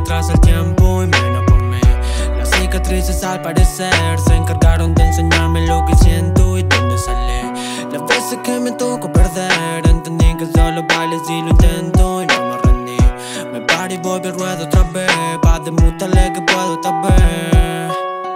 atrás el tiempo y menos por mí. Las cicatrices al parecer se encargaron de enseñarme lo que siento y dónde sale. Las veces que me tocó perder, entendí que solo vale si lo intento y no me rendí. Me paro y voy al ruedo otra vez, pa' demostrarle que puedo esta vez.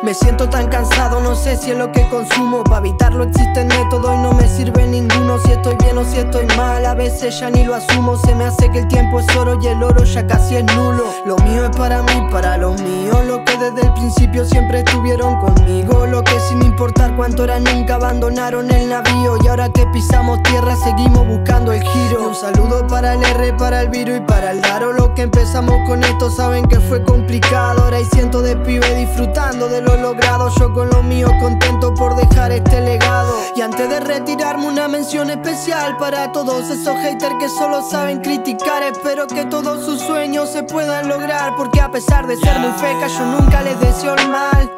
Me siento tan cansado, no sé si es lo que consumo. Para evitarlo existen métodos y no me sirve ninguno. Si estoy bien o si estoy mal, a veces ya ni lo asumo. Se me hace que el tiempo es oro y el oro ya casi es nulo. Lo mío es para mí, para los míos, lo que desde el principio siempre estuvieron conmigo. Lo que sin importar cuánto era nunca abandonaron el navío. Y ahora que pisamos tierra seguimos buscando el giro. Un saludo para el R, para el Viro y para el Daro. Lo que empezamos con esto saben que fue complicado. Ahora hay cientos de pibes disfrutando de lo logrado, yo con lo mío contento por dejar este legado. Y antes de retirarme una mención especial para todos esos haters que solo saben criticar. Espero que todos sus sueños se puedan lograr, porque a pesar de ser muy feca yo nunca les deseo el mal.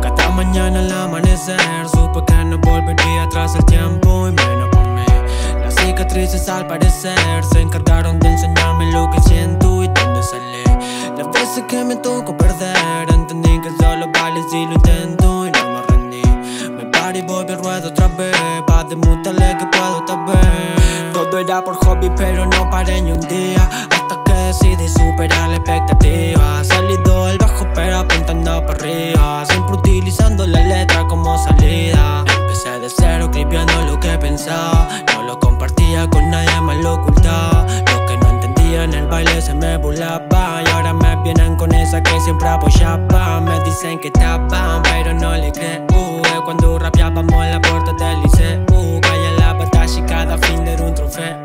Cada mañana al amanecer supe que no volvería atrás el tiempo y menos por mí. Las cicatrices al parecer se encargaron de enseñarme lo que siento y dónde sale. Las veces que me tocó perder, entendí que solo vale si lo intento y no me rendí. Me paro y voy al ruedo otra vez, pa' demostrarle que puedo esta vez. Todo era por hobby pero no paré ni un día, hasta que decidí superar la expectativa. Salido el bajo pero apuntando para arriba, siempre utilizando la letra como salida. Empecé de cero clipeando lo que pensaba, no lo compartía con nadie más, lo ocultaba. Lo que no entendía en el baile se me burlaba, y ahora me vienen con esa que siempre apoyaba. Me dicen que tapan, pero no le creo. Cuando rapeábamos en la puerta del liceo, caía la batalla y cada fin era un trofeo.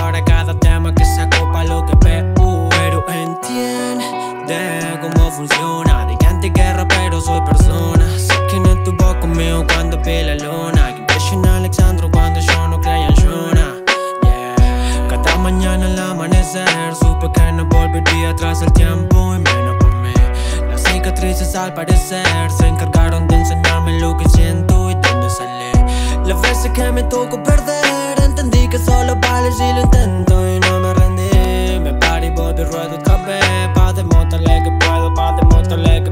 Ahora cada tema que saco pa' lo que veo. Pero entiende cómo funciona, de que antiguerra pero soy persona. Sé que no estuvo conmigo cuando vi la luna, que yo en Alexandro cuando yo no creía en Jonah. Cada mañana al amanecer supe que no volvería atrás el tiempo y menos por mí. Las cicatrices al parecer se encargaron de enseñarme lo que siento y dónde sale. Las veces que me tocó perder, entendí que solo vale si lo intento y no me rendí. Me paro y voy al ruedo otra vez, pa' demostrarle que puedo, pa' demostrarle que